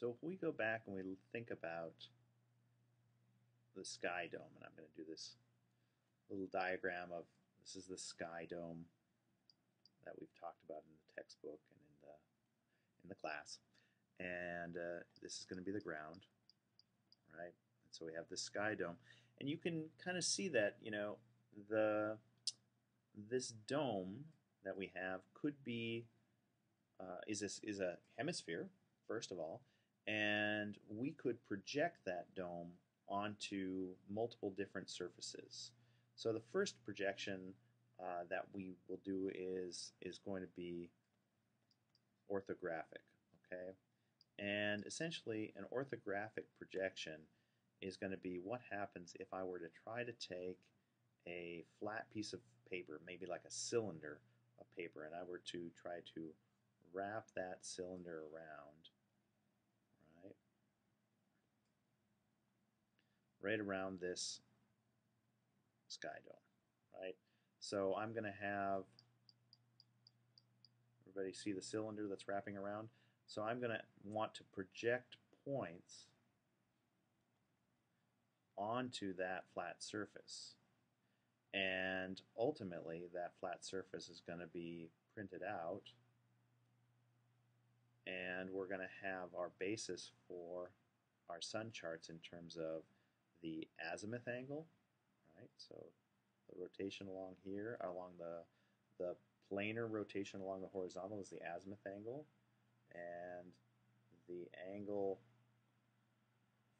So if we go back and we think about the sky dome, and I'm going to do this little diagram of this is the sky dome that we've talked about in the textbook and in the class, and this is going to be the ground, right? And so we have this sky dome, and you can kind of see that, you know, this dome that we have could be is a hemisphere, first of all, and we could project that dome onto multiple different surfaces. So the first projection that we will do is going to be orthographic, okay? And essentially an orthographic projection is going to be what happens if I were to try to take a flat piece of paper, maybe like a cylinder of paper, and I were to try to wrap that cylinder around, right around this sky dome, right? So I'm going to have, everybody see the cylinder that's wrapping around? So I'm going to want to project points onto that flat surface. And ultimately, that flat surface is going to be printed out, and we're going to have our basis for our sun charts in terms of the azimuth angle, right? So the rotation along here, along the planar rotation along the horizontal is the azimuth angle, and the angle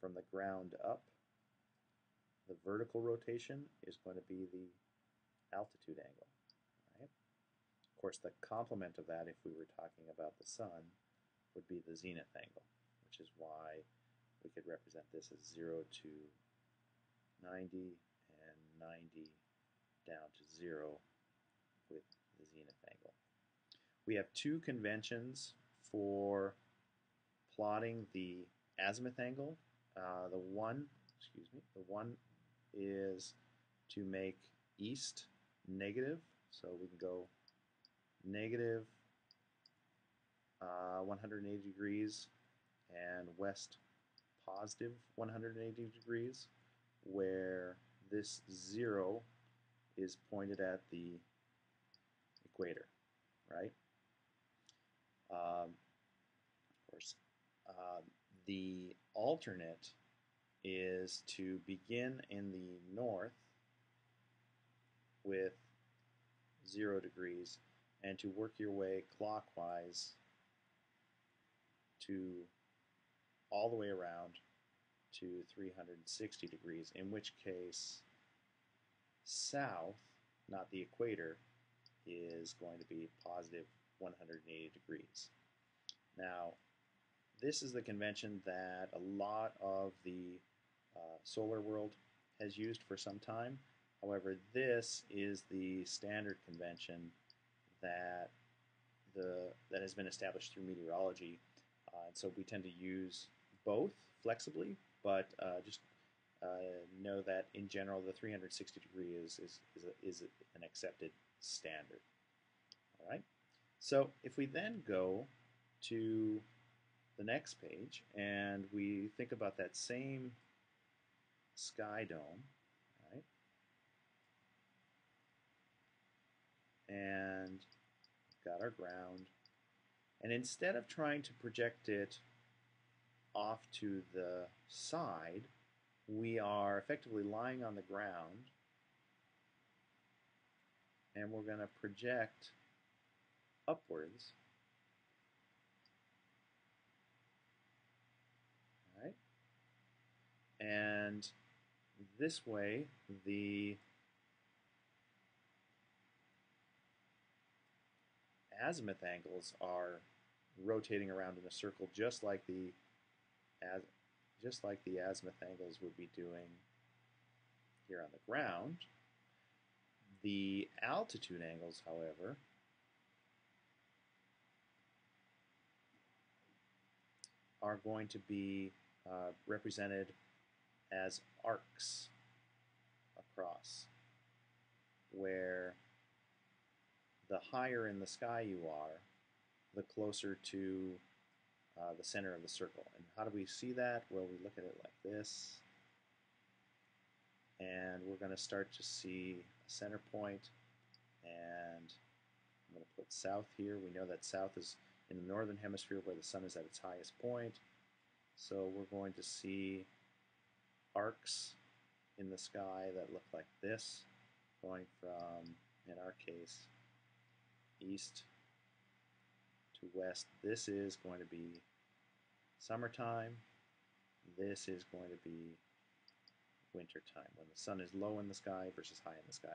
from the ground up, the vertical rotation, is going to be the altitude angle, right? Of course, the complement of that, if we were talking about the sun, would be the zenith angle, which is why we could represent this as 0 to 90 and 90 down to 0 with the zenith angle. We have two conventions for plotting the azimuth angle. The one is to make east negative, so we can go negative 180 degrees and west positive 180 degrees, where this 0 is pointed at the equator, right? Of course, the alternate is to begin in the north with 0 degrees and to work your way clockwise to all the way around to 360 degrees, in which case south, not the equator, is going to be positive 180 degrees. Now, this is the convention that a lot of the solar world has used for some time. However, this is the standard convention that that has been established through meteorology, and so we tend to use both flexibly, but just know that in general the 360 degree is an accepted standard. All right. So if we then go to the next page and we think about that same sky dome, right? And we've got our ground, and instead of trying to project it off to the side, we are effectively lying on the ground, and we're going to project upwards, right? And this way, the azimuth angles are rotating around in a circle, just like the azimuth angles would be doing here on the ground. The altitude angles, however, are going to be represented as arcs across, where the higher in the sky you are, the closer to the center of the circle. And how do we see that? Well, we look at it like this, and we're going to start to see a center point, and I'm going to put south here. We know that south is in the northern hemisphere where the sun is at its highest point, so we're going to see arcs in the sky that look like this, going from, in our case, east to west. This is going to be summertime. This is going to be wintertime, when the sun is low in the sky versus high in the sky.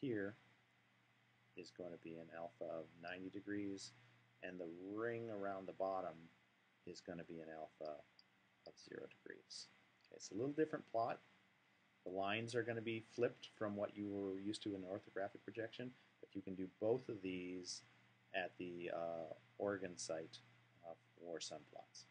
Here is going to be an alpha of 90 degrees, and the ring around the bottom is going to be an alpha of 0 degrees. Okay, it's a little different plot. The lines are going to be flipped from what you were used to in orthographic projection, but you can do both of these at the Oregon site for sun plots.